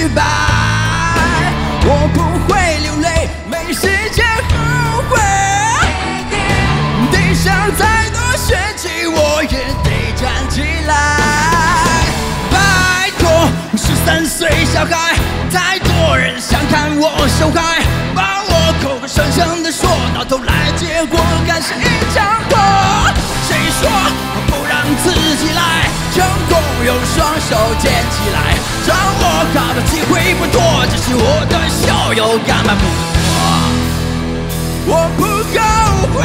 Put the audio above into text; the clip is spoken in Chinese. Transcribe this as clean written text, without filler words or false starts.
失败，我不会流泪，没时间后悔。地上再多血迹，我也得站起来。拜托，13岁小孩，太多人想看我受害，把我口口声声的说，到头来结果还是一场空。谁说？ 自己来，成功用双手捡起来。掌握好的机会不多，只是我的校友干嘛不做？我不后悔。